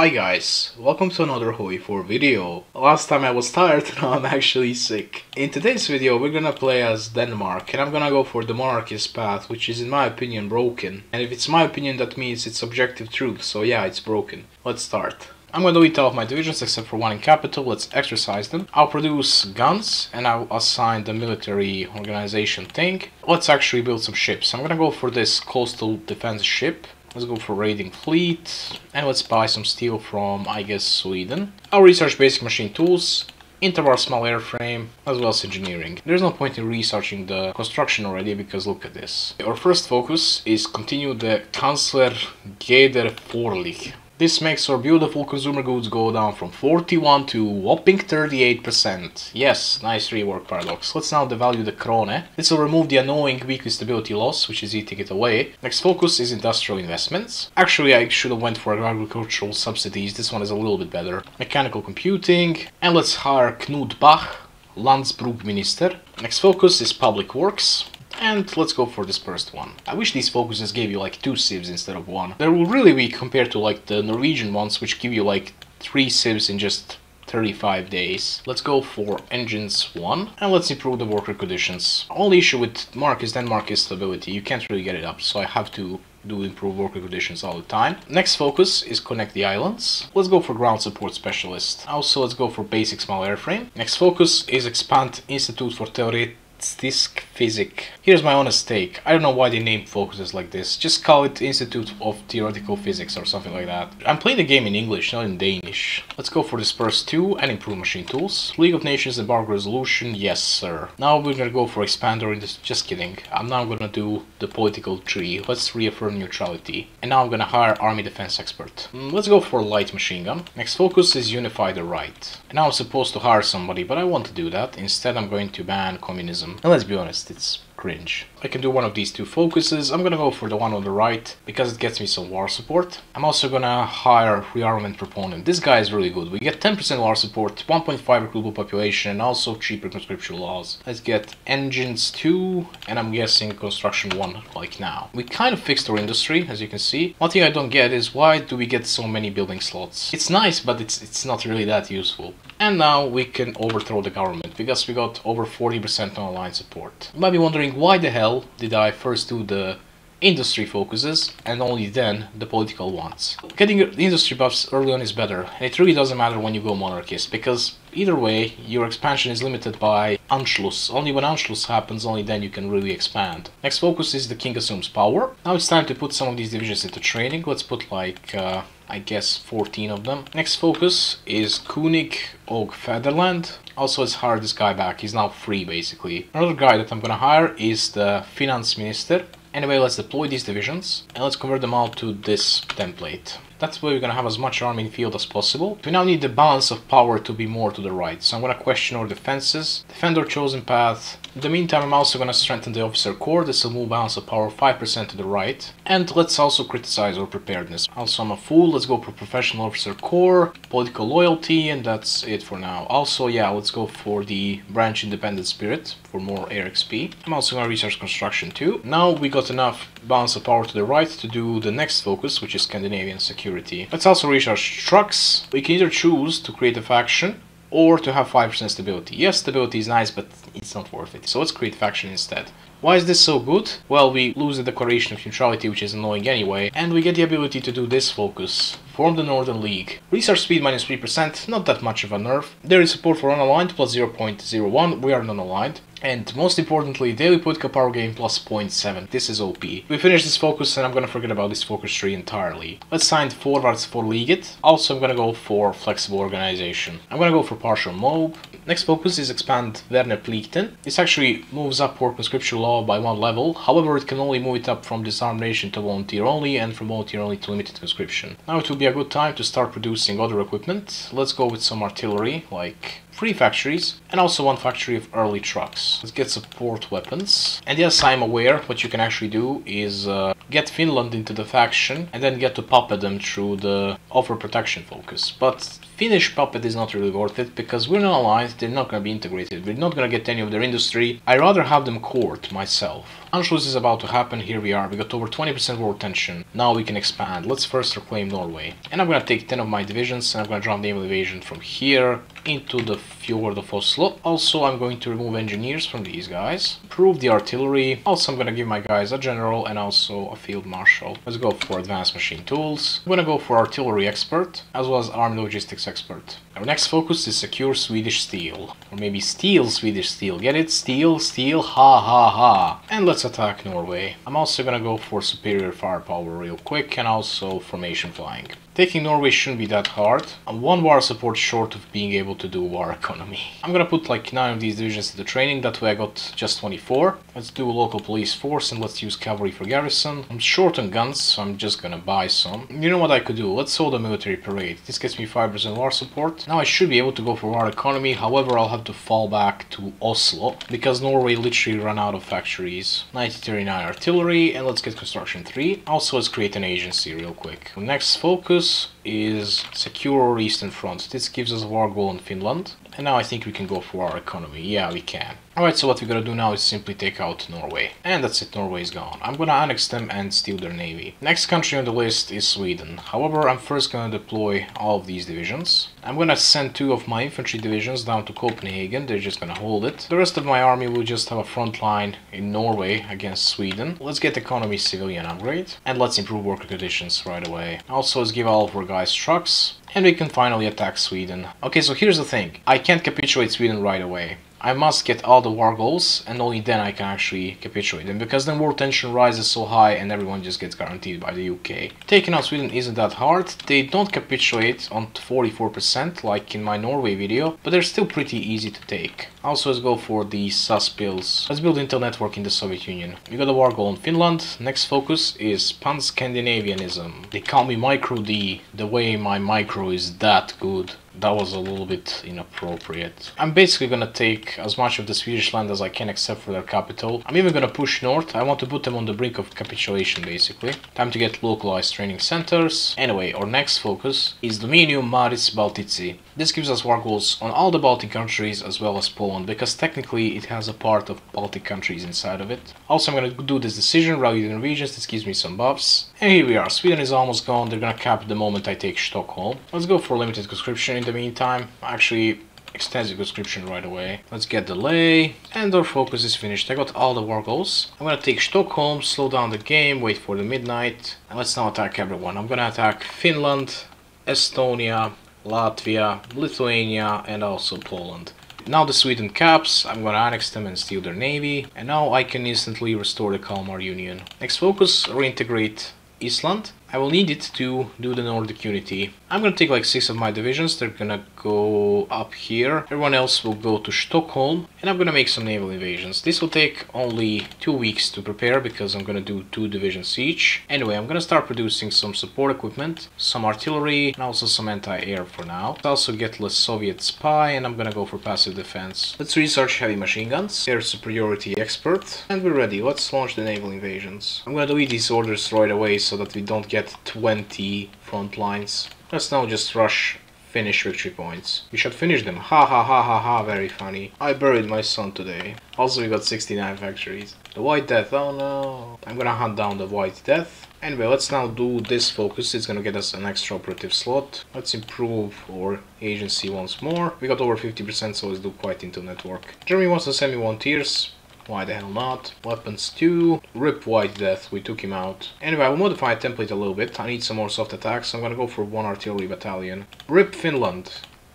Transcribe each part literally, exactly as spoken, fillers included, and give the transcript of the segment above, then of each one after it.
Hi guys, welcome to another HoI four video. Last time I was tired, now I'm actually sick. In today's video we're gonna play as Denmark and I'm gonna go for the monarchist path, which is in my opinion broken. And if it's my opinion that means it's subjective truth, so yeah, it's broken. Let's start. I'm gonna delete all of my divisions except for one in capital, let's exercise them. I'll produce guns and I'll assign the military organization thing. Let's actually build some ships. I'm gonna go for this coastal defense ship. Let's go for raiding fleet, and let's buy some steel from, I guess, Sweden. I'll research basic machine tools, interbar small airframe, as well as engineering. There's no point in researching the construction already, because look at this. Our first focus is continue the Kanzler Geder Forlich. This makes our beautiful consumer goods go down from forty-one to whopping thirty-eight percent. Yes, nice rework, Paradox. Let's now devalue the Krone. This will remove the annoying weekly stability loss, which is eating it away. Next focus is industrial investments. Actually, I should have went for agricultural subsidies. This one is a little bit better. Mechanical computing. And let's hire Knut Bach, Landsbrug Minister. Next focus is public works. And let's go for this first one. I wish these focuses gave you like two sieves instead of one. They will really be compared to like the Norwegian ones, which give you like three sieves in just thirty-five days. Let's go for engines one and let's improve the worker conditions. Only issue with Denmark is Denmark is stability. You can't really get it up, so I have to do improve worker conditions all the time. Next focus is connect the islands. Let's go for ground support specialist. Also, let's go for basic small airframe. Next focus is expand Institute for Theoretical Disk physic. Here's my honest take. I don't know why they name focuses like this. Just call it Institute of Theoretical Physics or something like that. I'm playing the game in English, not in Danish. Let's go for Disperse two and improve machine tools. League of Nations embargo resolution, yes sir. Now we're gonna go for expander in this. Just kidding. I'm now gonna do the political tree. Let's reaffirm neutrality. And now I'm gonna hire army defense expert. Mm, let's go for light machine gun. Next focus is unify the right. And now I'm supposed to hire somebody, but I want to do that. Instead I'm going to ban communism. And let's be honest, it's cringe. I can do one of these two focuses. I'm gonna go for the one on the right because it gets me some war support. I'm also gonna hire rearmament proponent. This guy is really good. We get ten percent war support, one point five recruitable population, and also cheaper conscription laws. Let's get engines two, and I'm guessing construction one like now. We kind of fixed our industry, as you can see. One thing I don't get is why do we get so many building slots? It's nice, but it's it's not really that useful. And now we can overthrow the government because we got over forty percent online support. You might be wondering, why the hell did I first do the industry focuses and only then the political ones? Getting the industry buffs early on is better, and it really doesn't matter when you go monarchist, because either way your expansion is limited by Anschluss. Only when Anschluss happens, only then you can really expand. Next focus is the king assumes power. Now it's time to put some of these divisions into training. Let's put like, uh, I guess fourteen of them. Next focus is Kunig Og Featherland. Also, let's hire this guy back. He's now free, basically. Another guy that I'm gonna hire is the finance minister. Anyway, let's deploy these divisions and let's convert them all to this template. That's where we're gonna have as much army in field as possible. We now need the balance of power to be more to the right, so I'm gonna question our defenses, defend our chosen path. In the meantime, I'm also gonna strengthen the officer corps. This will move balance of power five percent to the right. And let's also criticize our preparedness. Also, I'm a fool. Let's go for professional officer corps, political loyalty, and that's it for now. Also, yeah, let's go for the branch independent spirit for more air X P. I'm also gonna research construction too. Now we got enough balance of power to the right to do the next focus, which is Scandinavian security. Let's also research trucks. We can either choose to create a faction or to have five percent stability. Yes, stability is nice, but it's not worth it. So let's create faction instead. Why is this so good? Well, we lose the declaration of neutrality, which is annoying anyway, and we get the ability to do this focus. Form the Northern League. Research speed minus three percent, not that much of a nerf. There is support for unaligned plus zero point zero one, we are non-aligned. And most importantly, daily political power gain plus zero point seven. This is O P. We finish this focus and I'm gonna forget about this focus tree entirely. Let's sign forwards for Leget. Also, I'm gonna go for flexible organization. I'm gonna go for partial mob. Next focus is expand Werner Pleichten. This actually moves up for conscription law by one level. However, it can only move it up from disarmed nation to volunteer only and from volunteer only to limited conscription. Now it will be a good time to start producing other equipment. Let's go with some artillery, like three factories, and also one factory of early trucks. Let's get support weapons. And yes, I'm aware what you can actually do is uh, get Finland into the faction and then get to puppet them through the offer protection focus. But Finnish puppet is not really worth it because we're not allied, they're not going to be integrated, we're not going to get any of their industry. I rather have them court myself. Anschluss is about to happen, here we are, we got over twenty percent war tension, now we can expand, let's first reclaim Norway. And I'm going to take ten of my divisions and I'm going to drop the invasion from here into the Fjord of Oslo. Also I'm going to remove engineers from these guys, improve the artillery, also I'm going to give my guys a general and also a field marshal. Let's go for advanced machine tools, I'm going to go for artillery expert as well as armed logistics expert. Our next focus is secure Swedish steel, or maybe steel Swedish steel, get it? Steel, steel, ha ha ha. And let's attack Norway. I'm also going to go for superior firepower real quick and also formation flying. Taking Norway shouldn't be that hard. I'm one war support short of being able to do war economy. I'm gonna put like nine of these divisions into training, that way I got just twenty-four. Let's do a local police force and let's use cavalry for garrison. I'm short on guns, so I'm just gonna buy some. You know what I could do? Let's hold a military parade. This gets me five percent war support. Now I should be able to go for war economy, however I'll have to fall back to Oslo, because Norway literally ran out of factories. nineteen thirty-nine artillery, and let's get construction three. Also let's create an agency real quick. Next focus is secure Eastern Front. This gives us a war goal in Finland. And now I think we can go for our economy. Yeah, we can. Alright, so what we're gonna do now is simply take out Norway. And that's it, Norway is gone. I'm gonna annex them and steal their navy. Next country on the list is Sweden. However, I'm first gonna deploy all of these divisions. I'm gonna send two of my infantry divisions down to Copenhagen. They're just gonna hold it. The rest of my army will just have a front line in Norway against Sweden. Let's get economy civilian upgrade. And let's improve worker conditions right away. Also, let's give all of our guys trucks. And we can finally attack Sweden. Okay, so here's the thing. I can't capitulate Sweden right away. I must get all the war goals, and only then I can actually capitulate them, because then war tension rises so high and everyone just gets guaranteed by the U K. Taking out Sweden isn't that hard. They don't capitulate on forty-four percent like in my Norway video, but they're still pretty easy to take. Also, let's go for the S A S builds. Let's build Intel network in the Soviet Union. We got a war goal in Finland. Next focus is Pan-Scandinavianism. They call me Micro-D. The way my micro is that good. That was a little bit inappropriate. I'm basically gonna take as much of the Swedish land as I can except for their capital. I'm even gonna push north. I want to put them on the brink of capitulation basically. Time to get localized training centers. Anyway, our next focus is Dominium Maris Baltici. This gives us war goals on all the Baltic countries as well as Poland, because technically it has a part of Baltic countries inside of it. Also, I'm gonna do this decision rather than regions. This gives me some buffs. And here we are. Sweden is almost gone. They're gonna cap the moment I take Stockholm. Let's go for limited conscription. In the meantime, actually extensive conscription right away. Let's get delay, and our focus is finished. I got all the war goals. I'm gonna take Stockholm, slow down the game, wait for the midnight, and let's now attack everyone. I'm gonna attack Finland, Estonia, Latvia, Lithuania, and also Poland. Now the Sweden caps, I'm gonna annex them and steal their navy, and now I can instantly restore the Kalmar Union. Next focus, reintegrate Iceland. I will need it to do the Nordic Unity. I'm gonna take like six of my divisions, they're gonna go up here. Everyone else will go to Stockholm, and I'm gonna make some naval invasions. This will take only two weeks to prepare because I'm gonna do two divisions each. Anyway, I'm gonna start producing some support equipment, some artillery, and also some anti-air for now. Let's also get less Soviet spy, and I'm gonna go for passive defense. Let's research heavy machine guns, air superiority expert, and we're ready. Let's launch the naval invasions. I'm gonna delete these orders right away so that we don't get twenty front lines. Let's now just rush Finnish victory points. We should finish them. Ha ha ha ha ha, very funny. I buried my son today. Also we got sixty-nine factories. The White Death, oh no. I'm gonna hunt down the White Death. Anyway, let's now do this focus. It's gonna get us an extra operative slot. Let's improve our agency once more. We got over fifty percent, so let's do quite into network. Germany wants to send me volunteers. Why the hell not? Weapons two. Rip White Death, we took him out. Anyway, I will modify a template a little bit. I need some more soft attacks. I'm gonna go for one artillery battalion. Rip Finland.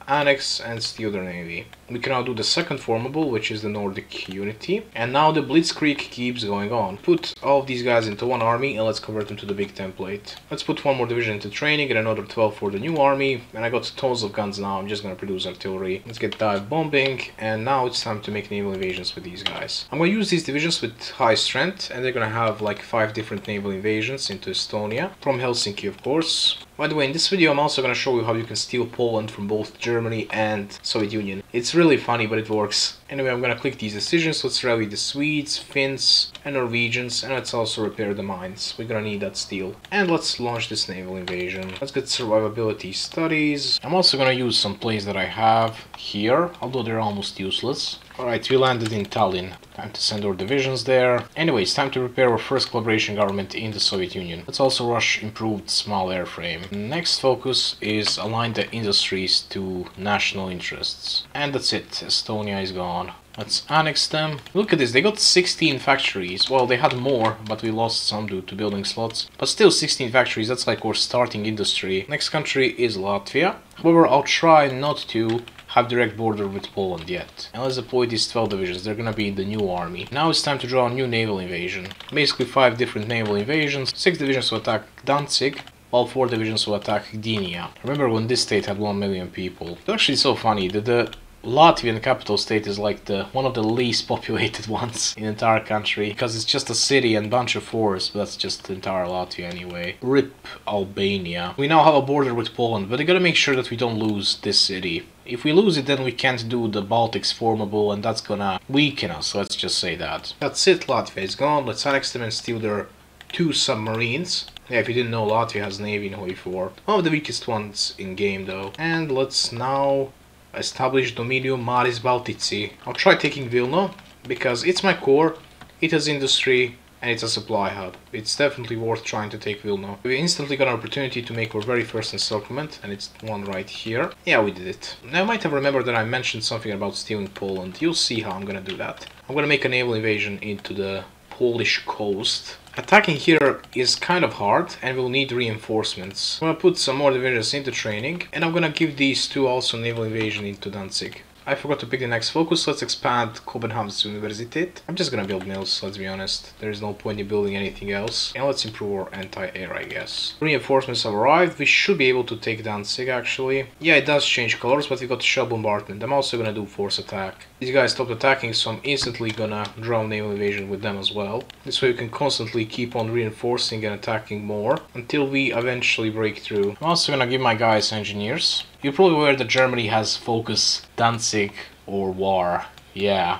Annex and steal their navy. We can now do the second formable, which is the Nordic Unity. And now the Blitzkrieg keeps going on. Put all of these guys into one army and let's convert them to the big template. Let's put one more division into training and another twelve for the new army. And I got tons of guns now, I'm just gonna produce artillery. Let's get dive bombing, and now it's time to make naval invasions with these guys. I'm gonna use these divisions with high strength, and they're gonna have like five different naval invasions into Estonia. From Helsinki, of course. By the way, in this video I'm also gonna show you how you can steal Poland from both Germany and Soviet Union. It's really funny, but it works. Anyway, I'm gonna click these decisions. Let's rally the Swedes, Finns and Norwegians, and let's also repair the mines. We're gonna need that steel. And let's launch this naval invasion. Let's get survivability studies. I'm also gonna use some plays that I have here, although they're almost useless. Alright, we landed in Tallinn. Time to send our divisions there. Anyway, it's time to prepare our first collaboration government in the Soviet Union. Let's also rush improved small airframe. Next focus is align the industries to national interests. And that's it, Estonia is gone. Let's annex them. Look at this, they got sixteen factories. Well, they had more, but we lost some due to building slots. But still sixteen factories, that's like our starting industry. Next country is Latvia. However, I'll try not to have direct border with Poland yet. And let's deploy these twelve divisions, they're gonna be in the new army. Now it's time to draw a new naval invasion. Basically five different naval invasions, six divisions to attack Danzig, all four divisions to attack Gdynia. Remember when this state had one million people. It's actually so funny that the Latvian capital state is like the one of the least populated ones in the entire country, because it's just a city and bunch of forests, but that's just the entire Latvia anyway. R I P Albania. We now have a border with Poland, but we gotta make sure that we don't lose this city. If we lose it, then we can't do the Baltics formable, and that's gonna weaken us, let's just say that. That's it, Latvia is gone. Let's annex them and steal their two submarines. Yeah, if you didn't know, Latvia has navy in H O I four. One of the weakest ones in game, though. And let's now establish Dominium Maris Baltici. I'll try taking Vilna, because it's my core, it has industry, and it's a supply hub. It's definitely worth trying to take Vilna. We instantly got an opportunity to make our very first encirclement, and it's one right here. Yeah, we did it. Now, I might have remembered that I mentioned something about stealing Poland. You'll see how I'm gonna do that. I'm gonna make a naval invasion into the Polish coast. Attacking here is kind of hard, and we'll need reinforcements. I'm gonna put some more divisions into training, and I'm gonna give these two also naval invasion into Danzig. I forgot to pick the next focus. Let's expand Copenhagen's Universität. I'm just gonna build mills, let's be honest. There is no point in building anything else. And let's improve our anti-air, I guess. Reinforcements have arrived. We should be able to take Danzig, actually. Yeah, it does change colors, but we got shell bombardment. I'm also gonna do force attack. These guys stopped attacking, so I'm instantly gonna draw naval invasion with them as well. This way we can constantly keep on reinforcing and attacking more, until we eventually break through. I'm also gonna give my guys engineers. You're probably aware that Germany has focus Danzig or war. Yeah,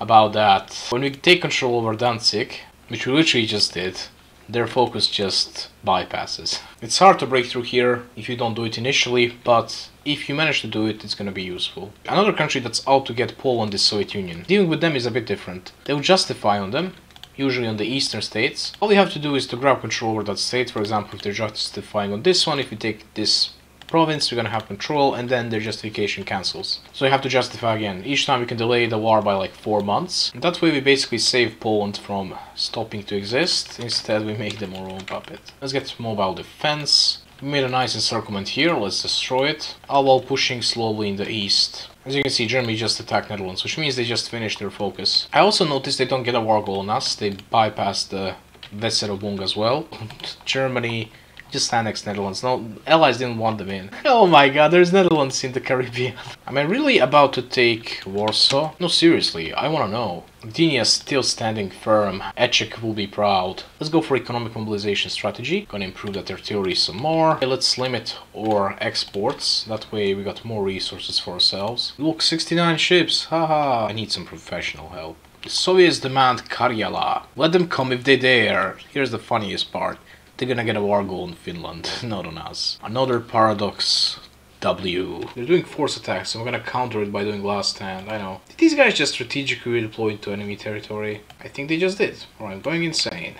about that. When we take control over Danzig, which we literally just did, their focus just bypasses. It's hard to break through here if you don't do it initially, but if you manage to do it, it's gonna be useful. Another country that's out to get Poland is Soviet Union. Dealing with them is a bit different. They'll justify on them, usually on the eastern states. All you have to do is to grab control over that state. For example, if they're justifying on this one, if you take this province, we're gonna have control, and then their justification cancels. So you have to justify again. Each time we can delay the war by like four months. And that way we basically save Poland from stopping to exist. Instead we make them our own puppet. Let's get mobile defense. We made a nice encirclement here, let's destroy it. All while pushing slowly in the east. As you can see, Germany just attacked Netherlands, which means they just finished their focus. I also noticed they don't get a war goal on us, they bypass the Weserübung as well. Germany just annexed Netherlands. No, allies didn't want them in. Oh my god, there's Netherlands in the Caribbean. Am I really about to take Warsaw? No, seriously, I wanna know. Gdynia is still standing firm. Echek will be proud. Let's go for economic mobilization strategy. Gonna improve that territory some more. Okay, let's limit our exports. That way we got more resources for ourselves. Look, sixty-nine ships. Haha. I need some professional help. The Soviets demand Karyala. Let them come if they dare. Here's the funniest part. They're gonna get a war goal in Finland, not on us. Another Paradox W. They're doing force attacks, so I'm gonna counter it by doing last stand, I know. Did these guys just strategically deploy to enemy territory? I think they just did, or I'm going insane.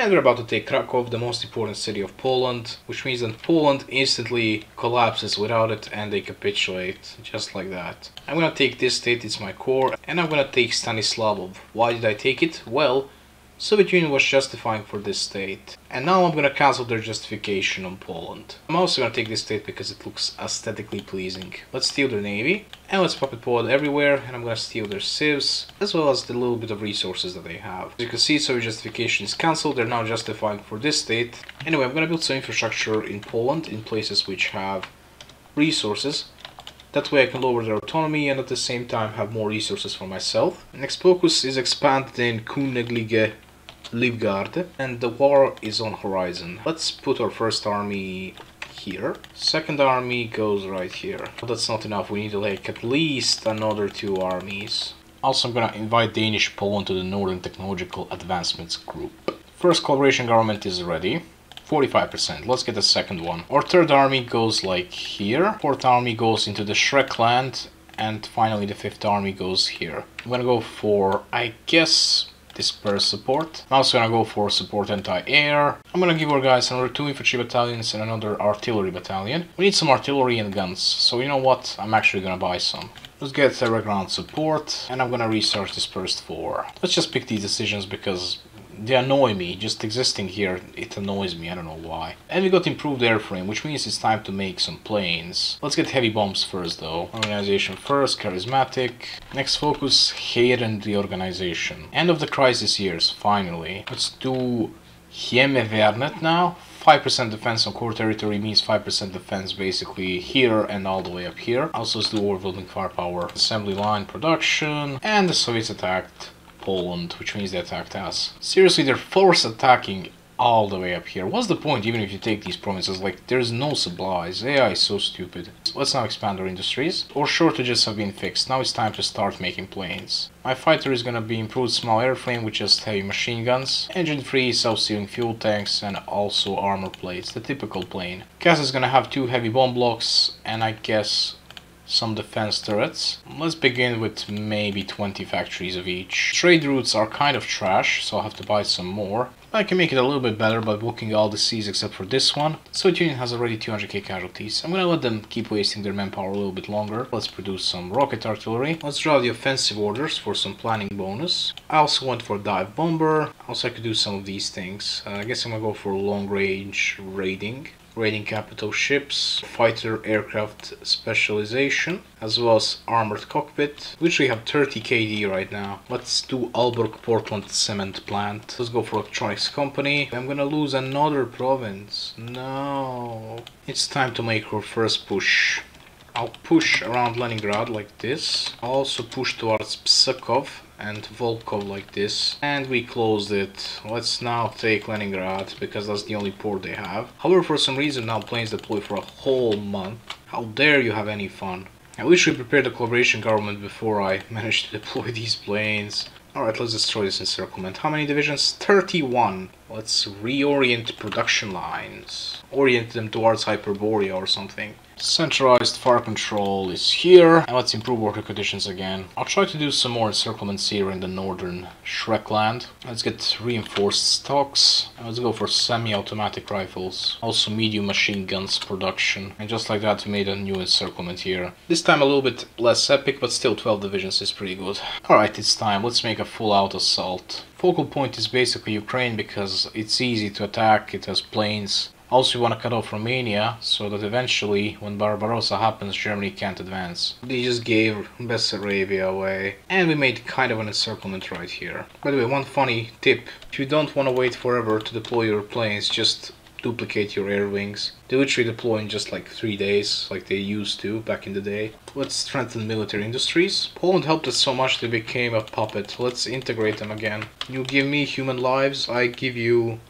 And we're about to take Krakow, the most important city of Poland, which means that Poland instantly collapses without it and they capitulate, just like that. I'm gonna take this state, it's my core, and I'm gonna take Stanislavov. Why did I take it? Well, Soviet Union was justifying for this state. And now I'm gonna cancel their justification on Poland. I'm also gonna take this state because it looks aesthetically pleasing. Let's steal their navy. And let's puppet Poland everywhere. And I'm gonna steal their civs. As well as the little bit of resources that they have. As you can see, Soviet justification is cancelled. They're now justifying for this state. Anyway, I'm gonna build some infrastructure in Poland. In places which have resources. That way I can lower their autonomy and at the same time have more resources for myself. Next focus is expanded in Kunneglige, Livgarde, and the war is on horizon. Let's put our first army here. Second army goes right here. But that's not enough, we need like at least another two armies. Also, I'm gonna invite Danish Poland to the Northern Technological Advancements group. First collaboration government is ready. forty-five percent, let's get the second one. Our third army goes like here, fourth army goes into the Shrekland, and finally the fifth army goes here. I'm gonna go for, I guess, disperse support. I'm also gonna go for support anti-air. I'm gonna give our guys another two infantry battalions and another artillery battalion. We need some artillery and guns, so you know what, I'm actually gonna buy some. Let's get the ground support, and I'm gonna research dispersed four. Let's just pick these decisions because they annoy me. Just existing here, it annoys me, I don't know why. And we got improved airframe, which means it's time to make some planes. Let's get heavy bombs first though. Organization first, charismatic. Next focus, hate and reorganization. End of the crisis years, finally. Let's do Hjemmevernet now. five percent defense on core territory means five percent defense basically here and all the way up here. Also let's do overwhelming firepower. Assembly line production. And the Soviets attacked Poland, which means they attacked us. Seriously, they're force attacking all the way up here. What's the point even if you take these provinces? Like, there's no supplies. A I is so stupid. So let's now expand our industries. Our shortages have been fixed. Now it's time to start making planes. My fighter is gonna be improved small airframe with just heavy machine guns, engine-free, self-sealing fuel tanks, and also armor plates, the typical plane. Cass is gonna have two heavy bomb blocks, and I guess some defense turrets. Let's begin with maybe twenty factories of each. Trade routes are kind of trash, so I'll have to buy some more. I can make it a little bit better by booking all the seas except for this one. Soviet Union has already two hundred K casualties. I'm gonna let them keep wasting their manpower a little bit longer. Let's produce some rocket artillery. Let's draw the offensive orders for some planning bonus. I also went for dive bomber. Also, I could do some of these things. Uh, I guess I'm gonna go for long range raiding. Raiding capital ships, fighter aircraft specialization, as well as armored cockpit. We literally have thirty K D right now. Let's do Aalborg Portland cement plant. Let's go for electronics company. I'm gonna lose another province. No. It's time to make our first push. I'll push around Leningrad like this. I'll also push towards Pskov and Volkov like this, and we closed it. Let's now take Leningrad, because that's the only port they have. However, for some reason now planes deploy for a whole month. How dare you have any fun. I wish we prepared the collaboration government before I managed to deploy these planes. Alright, let's destroy this encirclement. How many divisions? thirty-one. Let's reorient production lines. Orient them towards Hyperborea or something. Centralized fire control is here, and let's improve worker conditions again. I'll try to do some more encirclements here in the northern Shrekland. Let's get reinforced stocks, and let's go for semi-automatic rifles. Also medium machine guns production. And just like that we made a new encirclement here. This time a little bit less epic, but still twelve divisions is pretty good. Alright, it's time. Let's make a full-out assault. Focal point is basically Ukraine because it's easy to attack, it has planes. Also, we want to cut off Romania, so that eventually, when Barbarossa happens, Germany can't advance. They just gave Bessarabia away. And we made kind of an encirclement right here. By the way, one funny tip. If you don't want to wait forever to deploy your planes, just duplicate your air wings. They literally deploy in just like three days, like they used to back in the day. Let's strengthen military industries. Poland helped us so much they became a puppet. Let's integrate them again. You give me human lives, I give you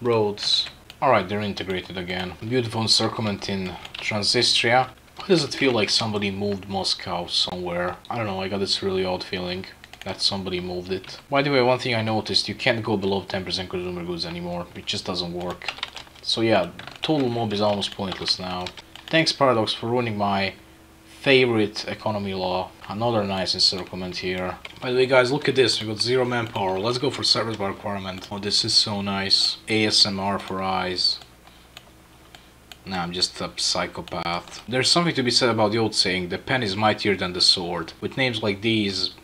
roads. Alright, they're integrated again. Beautiful encirclement in Transistria. Why does it feel like somebody moved Moscow somewhere? I don't know, I got this really odd feeling that somebody moved it. By the way, one thing I noticed, you can't go below ten percent consumer goods anymore. It just doesn't work. So yeah, total mob is almost pointless now. Thanks Paradox for ruining my favorite economy law. Another nice encirclement here. By the way guys, look at this, we got zero manpower. Let's go for service by requirement. Oh, this is so nice. A S M R for eyes. Nah, I'm just a psychopath. There's something to be said about the old saying, the pen is mightier than the sword. With names like these,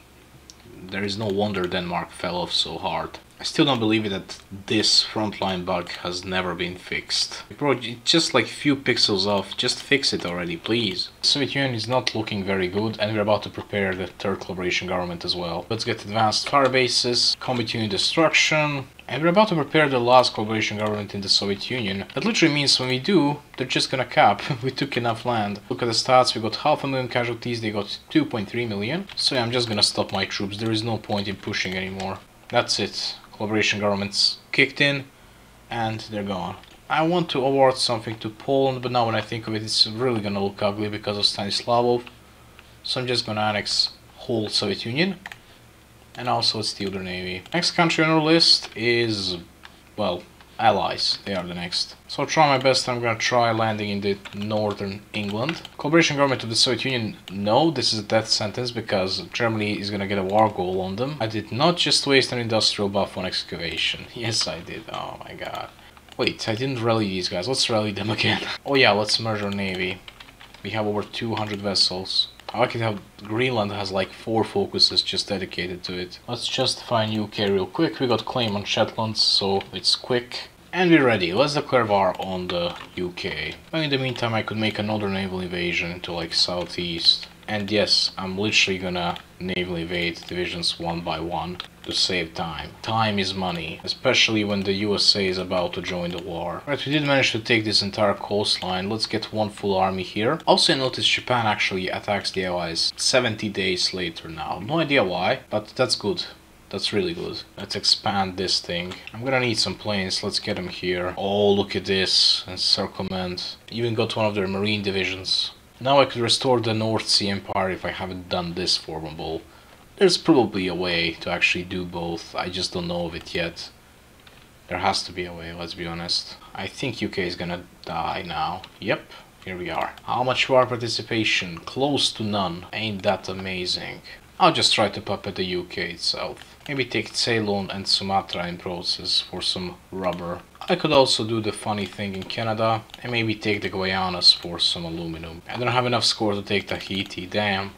there is no wonder Denmark fell off so hard. I still don't believe it that this frontline bug has never been fixed. Bro, it's just like few pixels off, just fix it already, please. The Soviet Union is not looking very good, and we're about to prepare the third collaboration government as well. Let's get advanced fire bases, combat unit destruction, and we're about to prepare the last collaboration government in the Soviet Union. That literally means when we do, they're just gonna cap. We took enough land. Look at the stats, we got half a million casualties, they got two point three million. So yeah, I'm just gonna stop my troops, there is no point in pushing anymore. That's it. Collaboration governments kicked in, and they're gone. I want to award something to Poland, but now when I think of it, it's really gonna look ugly because of Stanislavov. So I'm just gonna annex whole Soviet Union. And also let's steal their navy. Next country on our list is, well, allies. They are the next. So I'll try my best. I'm gonna try landing in the northern England. Collaboration government of the Soviet Union, no, this is a death sentence because Germany is gonna get a war goal on them. I did not just waste an industrial buff on excavation. Yes, I did. Oh my god. Wait, I didn't rally these guys. Let's rally them again. Oh yeah, let's merge our navy. We have over two hundred vessels. I like it how Greenland has like four focuses just dedicated to it. Let's justify U K real quick. We got claim on Shetland, so it's quick. And we're ready. Let's declare war on the U K. But in the meantime, I could make another naval invasion into like southeast. And yes, I'm literally gonna naval invade divisions one by one to save time. Time is money, especially when the U S A is about to join the war. Right, we did manage to take this entire coastline. Let's get one full army here. Also, I noticed Japan actually attacks the Allies seventy days later now. No idea why, but that's good. That's really good. Let's expand this thing. I'm gonna need some planes. Let's get them here. Oh, look at this. Encirclement. Even got one of their marine divisions. Now I could restore the North Sea Empire if I haven't done this formable. There's probably a way to actually do both. I just don't know of it yet. There has to be a way, let's be honest. I think U K is gonna die now. Yep. Here we are. How much war participation? Close to none. Ain't that amazing. I'll just try to puppet the U K itself. Maybe take Ceylon and Sumatra in process for some rubber. I could also do the funny thing in Canada and maybe take the Guianas for some aluminum. I don't have enough score to take Tahiti, damn.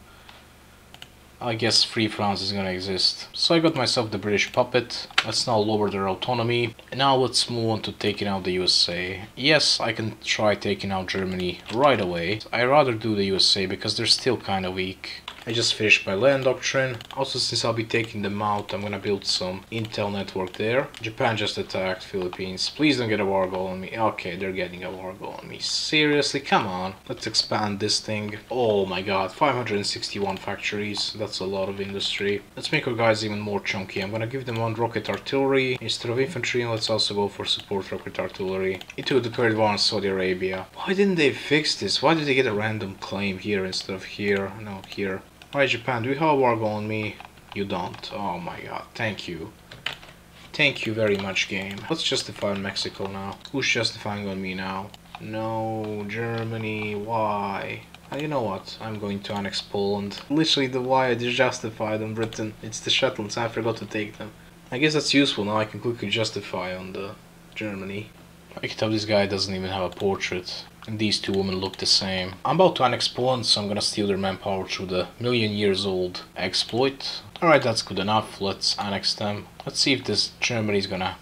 I guess Free France is gonna exist. So I got myself the British puppet. Let's now lower their autonomy. And now let's move on to taking out the U S A. Yes, I can try taking out Germany right away. I rather do the U S A because they're still kinda weak. I just finished my land doctrine. Also, since I'll be taking them out, I'm gonna build some intel network there. Japan just attacked Philippines. Please don't get a war goal on me. Okay, they're getting a war goal on me. Seriously, come on. Let's expand this thing. Oh my god, five hundred sixty-one factories. That's a lot of industry. Let's make our guys even more chunky. I'm gonna give them one rocket artillery instead of infantry, and let's also go for support rocket artillery. It would declare war on Saudi Arabia. Why didn't they fix this? Why did they get a random claim here instead of here? No, here. Alright, Japan, do you have a war goal on me? You don't. Oh my god, thank you. Thank you very much, game. Let's justify on Mexico now. Who's justifying on me now? No, Germany, why? Uh, you know what? I'm going to annex Poland. Literally the why I just justified on Britain. It's the Shetlands, I forgot to take them. I guess that's useful, now I can quickly justify on the Germany. I can tell this guy doesn't even have a portrait. And these two women look the same. I'm about to annex Poland, so I'm gonna steal their manpower through the million years old exploit. Alright, that's good enough. Let's annex them. Let's see if this Germany is gonna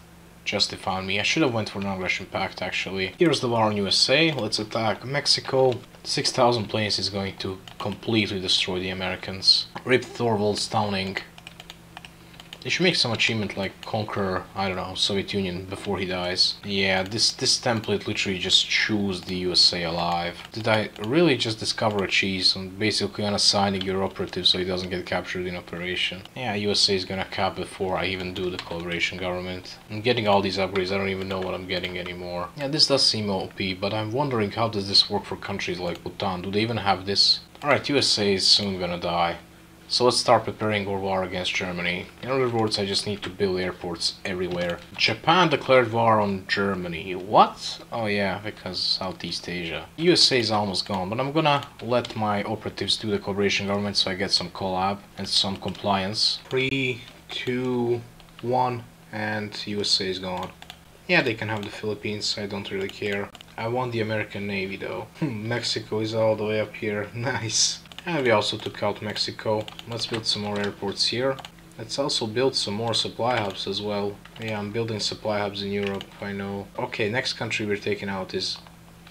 justify me. I should have went for non-aggression pact, actually. Here's the war on U S A. Let's attack Mexico. six thousand planes is going to completely destroy the Americans. Rip Thorvald's Downing. They should make some achievement like conquer, I don't know, Soviet Union before he dies. Yeah, this this template literally just chews the U S A alive. Did I really just discover a cheese on basically unassigning your operative so he doesn't get captured in operation? Yeah, U S A is gonna cap before I even do the collaboration government. I'm getting all these upgrades, I don't even know what I'm getting anymore. Yeah, this does seem O P, but I'm wondering how does this work for countries like Bhutan? Do they even have this? Alright, U S A is soon gonna die. So let's start preparing our war against Germany. In other words, I just need to build airports everywhere. Japan declared war on Germany. What? Oh yeah, because Southeast Asia. U S A is almost gone, but I'm gonna let my operatives do the collaboration government so I get some collab and some compliance. Three, two, one, and U S A is gone. Yeah, they can have the Philippines, I don't really care. I want the American Navy though. Mexico is all the way up here, nice. And we also took out Mexico. Let's build some more airports here. Let's also build some more supply hubs as well. Yeah, I'm building supply hubs in Europe, I know. Okay, next country we're taking out is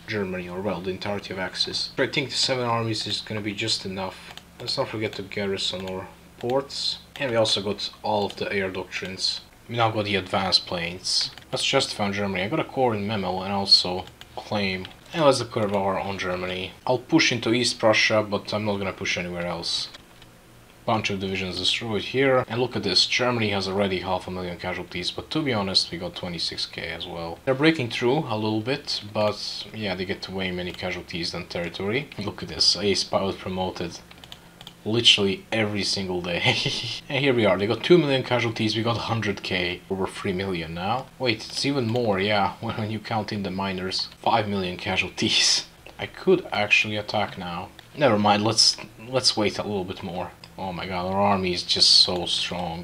Germany, or well, the entirety of Axis. I think the seven armies is gonna be just enough. Let's not forget to garrison our ports. And we also got all of the air doctrines. We now got the advanced planes. Let's justify Germany. I got a core in Memel and also claim. And let's declare war on Germany. I'll push into East Prussia, but I'm not gonna push anywhere else. bunch of divisions destroyed here. And look at this, Germany has already half a million casualties, but to be honest, we got twenty-six K as well. They're breaking through a little bit, but yeah, they get way many casualties than territory. Look at this, ace pilot promoted. Literally every single day. And here we are, they got two million casualties, we got one hundred K, over three million now. Wait, it's even more, yeah, when you count in the miners. five million casualties. I could actually attack now. Never mind, let's let's wait a little bit more. Oh my god, our army is just so strong.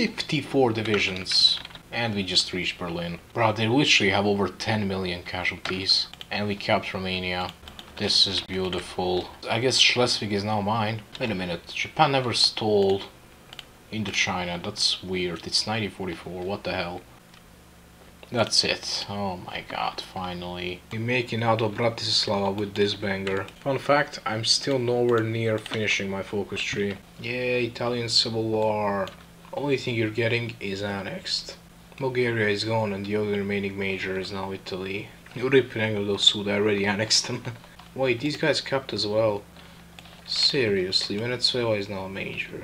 fifty-four divisions. And we just reached Berlin. Bro, they literally have over ten million casualties. And we capped Romania. This is beautiful. I guess Schleswig is now mine. Wait a minute, Japan never stole Indochina, that's weird. It's nineteen forty-four, what the hell. That's it. Oh my god, finally. We're making out of Bratislava with this banger. Fun fact, I'm still nowhere near finishing my focus tree. Yay, Italian Civil War. Only thing you're getting is annexed. Bulgaria is gone and the only remaining major is now Italy. Europe and Anglo-Sud, I already annexed them. Wait, these guys capped as well. Seriously, Venezuela is now a major.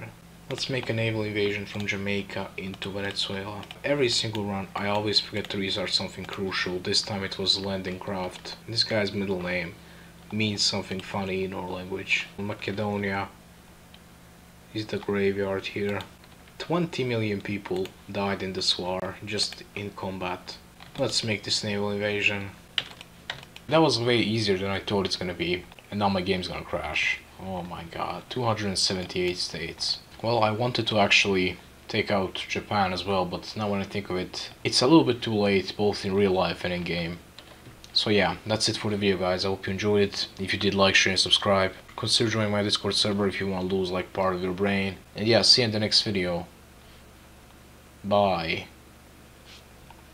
Let's make a naval invasion from Jamaica into Venezuela. Every single run, I always forget to restart something crucial. This time it was landing craft. This guy's middle name means something funny in our language. Macedonia is the graveyard here. twenty million people died in this war, just in combat. Let's make this naval invasion. That was way easier than I thought it's gonna be, and now my game's gonna crash. Oh my god, two hundred seventy-eight states. Well, I wanted to actually take out Japan as well, but now when I think of it, it's a little bit too late, both in real life and in game. So yeah, that's it for the video, guys. I hope you enjoyed it. If you did, like, share, and subscribe. Consider joining my Discord server if you want to lose, like, part of your brain. And yeah, see you in the next video. Bye.